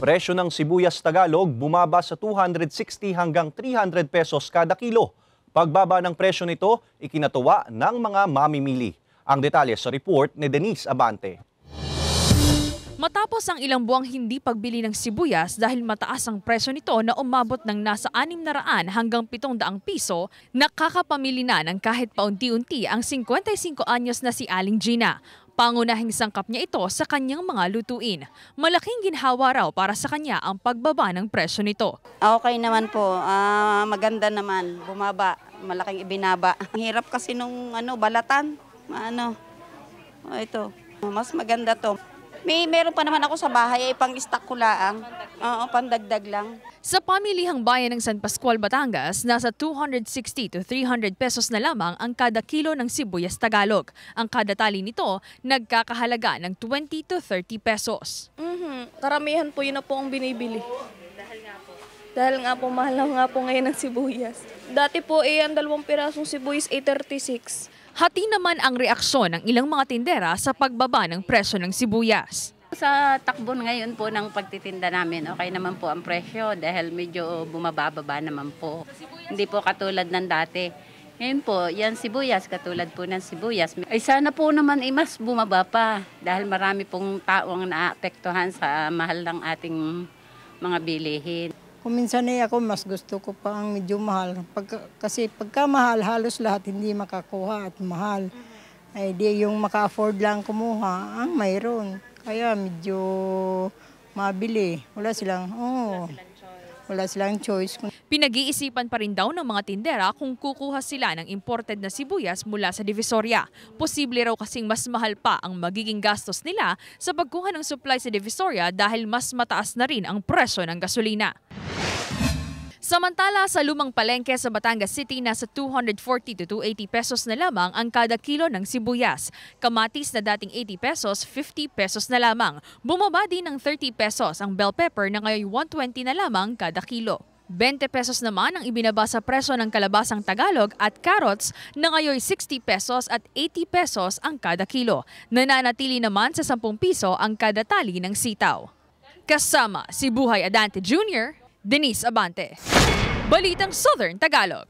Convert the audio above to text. Presyo ng sibuyas Tagalog bumaba sa 260 hanggang 300 pesos kada kilo. Pagbaba ng presyo nito, ikinatuwa ng mga mamimili. Ang detalye sa report ni Denise Abante. Matapos ang ilang buwang hindi pagbili ng sibuyas dahil mataas ang presyo nito na umabot ng nasa 600 hanggang 700 piso, nakakapamili na ng kahit paunti-unti ang 55 anyos na si Aling Gina. Pangunahing sangkap niya ito sa kanyang mga lutuin. Malaking ginhawa raw para sa kanya ang pagbaba ng presyo nito. Okay naman po, maganda naman, bumaba, malaking ibinaba. Ang hirap kasi nung balatan, ito, mas maganda to. Meron pa naman ako sa bahay, pang-stock ko lang, pandagdag lang. Sa pamilihang bayan ng San Pascual, Batangas, nasa 260 to 300 pesos na lamang ang kada kilo ng sibuyas Tagalog. Ang kada tali nito, nagkakahalaga ng 20 to 30 pesos. Karamihan po yun na po ang binibili. Dahil nga po, mahal nga po ngayon ang sibuyas. Dati po, ang 2 pirasong sibuyas ay 36. Hati naman ang reaksyon ng ilang mga tindera sa pagbaba ng presyo ng sibuyas. Sa takbo ngayon po ng pagtitinda namin, okay naman po ang presyo dahil medyo bumababa naman po. Hindi po katulad ng dati. Ngayon po, katulad po ng sibuyas. Ay sana po naman mas bumaba pa dahil marami pong tao ang naapektuhan sa mahal ng ating mga bilihin. Kung minsan ako, mas gusto ko pa ang medyo mahal. Kasi pagka mahal, halos lahat hindi makakuha at mahal. Ay di yung maka-afford lang kumuha, ang mayroon. Kaya medyo mabili. Wala silang choice. Pinag-iisipan pa rin daw ng mga tindera kung kukuha sila ng imported na sibuyas mula sa Divisoria. Posible raw kasing mas mahal pa ang magiging gastos nila sa pagkuha ng supply sa Divisoria dahil mas mataas na rin ang presyo ng gasolina. Samantala, sa lumang palengke sa Batangas City, nasa 240 to 280 pesos na lamang ang kada kilo ng sibuyas. Kamatis na dating 80 pesos, 50 pesos na lamang. Bumaba din ng 30 pesos ang bell pepper na ngayon 120 na lamang kada kilo. 20 pesos naman ang ibinaba sa presyo ng kalabasang Tagalog at carrots na ngayon 60 pesos at 80 pesos ang kada kilo. Nananatili naman sa 10 piso ang kada tali ng sitaw. Kasama si Buhay Adante Jr., Denise Abante. Balitang Southern Tagalog.